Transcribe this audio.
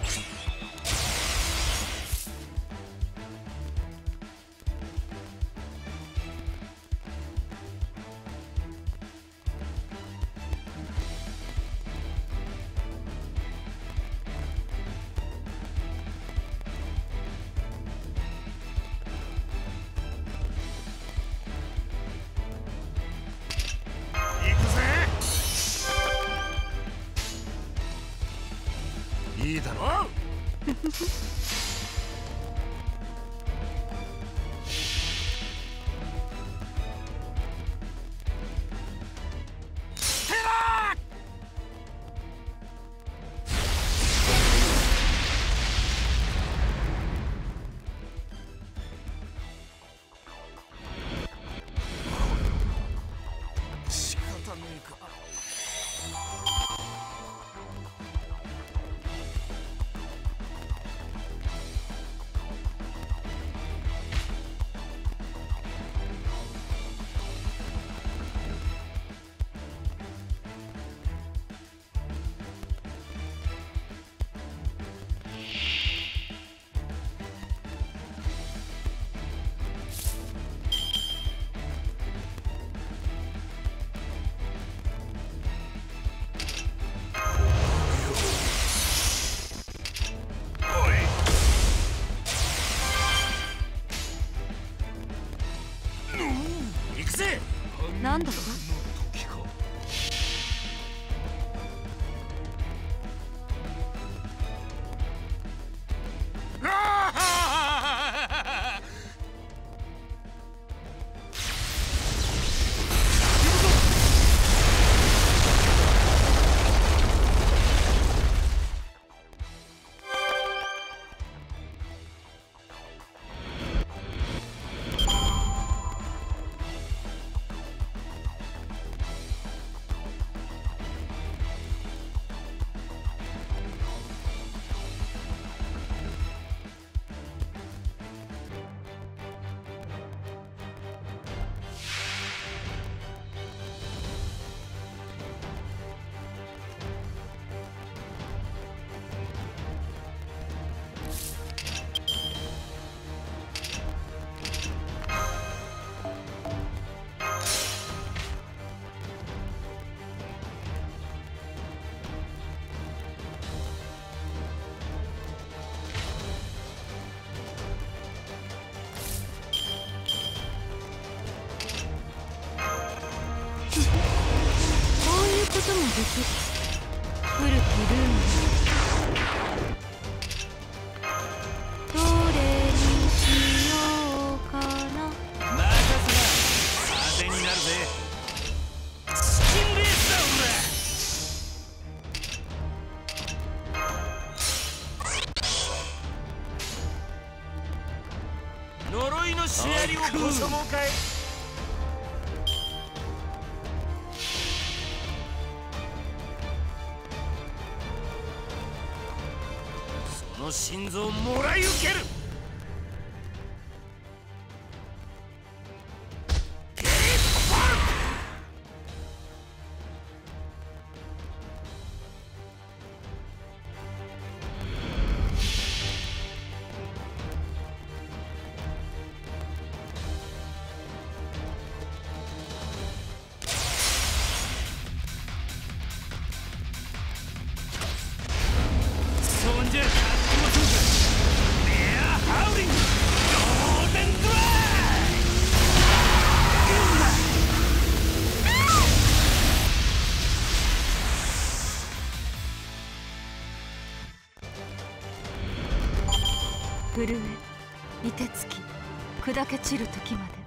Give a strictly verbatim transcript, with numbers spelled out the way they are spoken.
な。いいだろう。仕方ねえか。なんだろう。こともできる。古きルームどれにしようかな。任せな、当てになるぜ。チキンレースだお前。呪いのシナリオこそもかい。心臓をもらい受ける。そんじゃ。震え、凍てつき、砕け散る時まで。